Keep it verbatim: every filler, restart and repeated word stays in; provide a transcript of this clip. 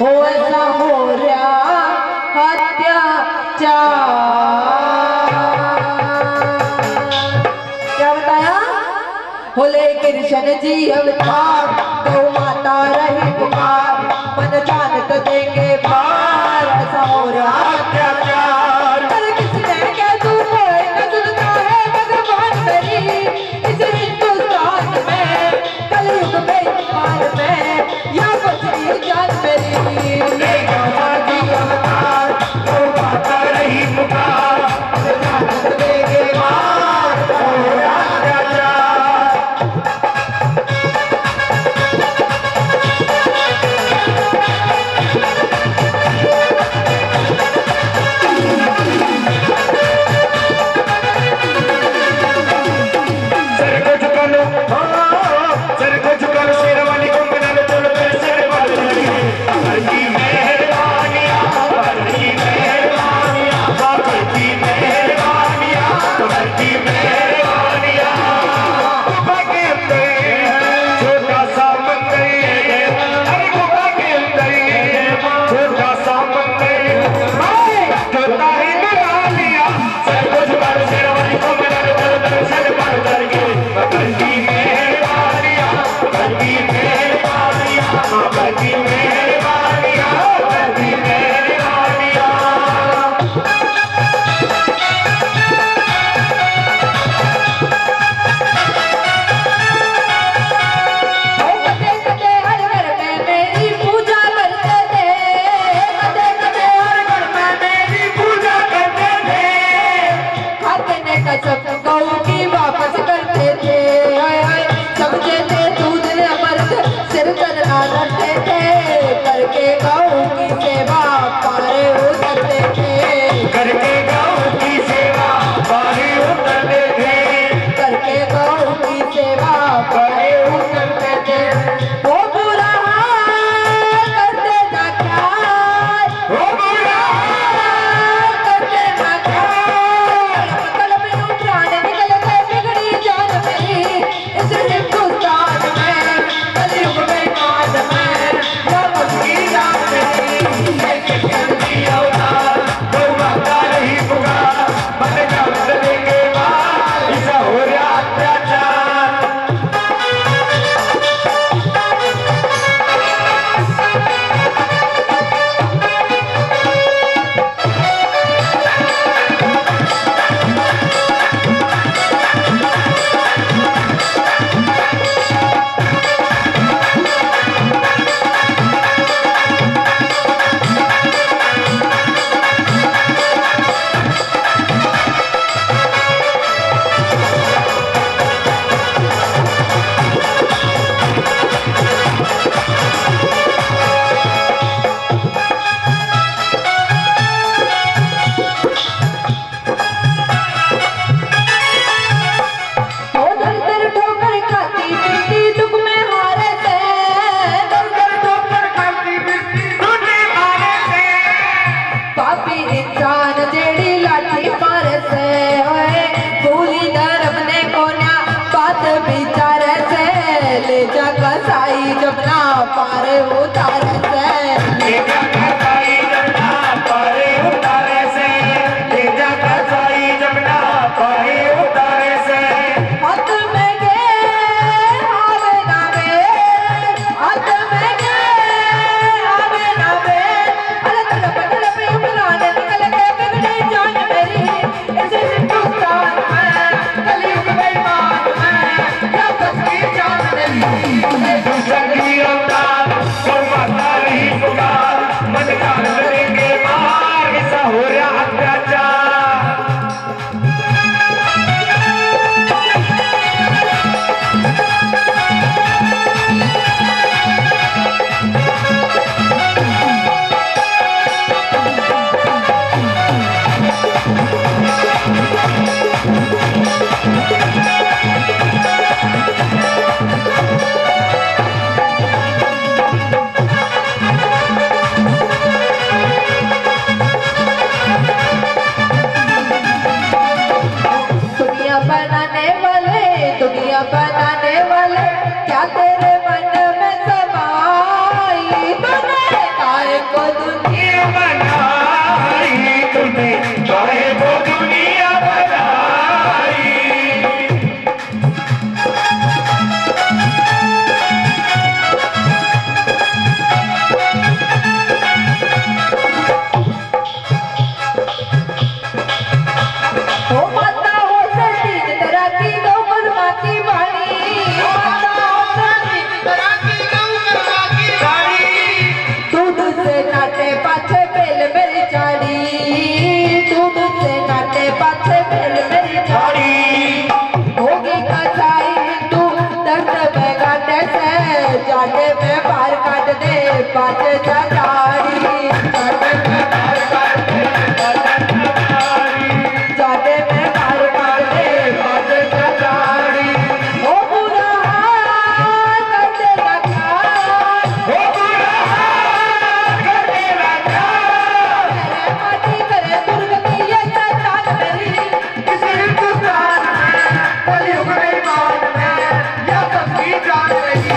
हो रहा हत्याचार। क्या बताया? होले कृष्ण जी अवतार, गौ माता रही कुमार, मन जान तो देंगे पार, ऐसा हो रहा हत्याचार। पर किसने क्या तू न सुनता है भगवान मेरी, इस हिंदुस्तान में कलयुग में पार में या बचती जान मेरी। Hey, don't let me out, don't let me out. जाके मैं बाहर काट दे पाते जारी जाके मैं बाहर काट दे पाते जारी हो बुरा हाल कर दे रखा हो बुरा हाल कर दे रखा मेरे माटी करे दुर्गति ये जात मेरी किसी हिंदुस्तान में कलयुग में मान में या सबकी जान रही।